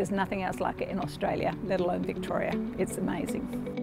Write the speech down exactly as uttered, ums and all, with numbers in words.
There's nothing else like it in Australia, let alone Victoria. It's amazing.